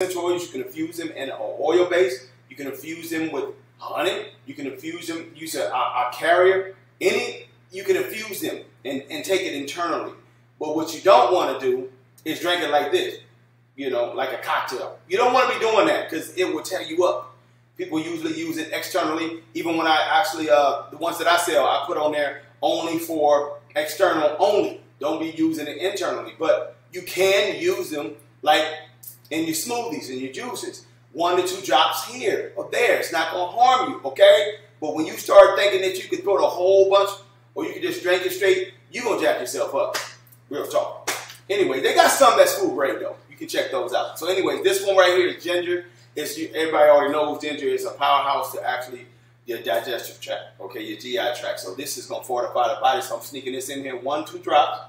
essential oil, you can infuse them in an oil base. You can infuse them with honey. You can infuse them, use a carrier. You can infuse them and take it internally. But what you don't want to do is drink it like this, you know, like a cocktail. You don't want to be doing that because it will tear you up. People usually use it externally. Even when I actually, the ones that I sell, I put on there only for external only. Don't be using it internally. But you can use them like in your smoothies and your juices. 1 to 2 drops here or there. It's not going to harm you, okay? But when you start thinking that you can throw a whole bunch or you can just drink it straight, you're going to jack yourself up. Real talk. Anyway, they got some that's food grade, though. You can check those out. So anyway, this one right here is ginger. Everybody already knows ginger is a powerhouse to actually your digestive tract, okay, your GI tract. So this is going to fortify the body. So I'm sneaking this in here, 1, 2 drops.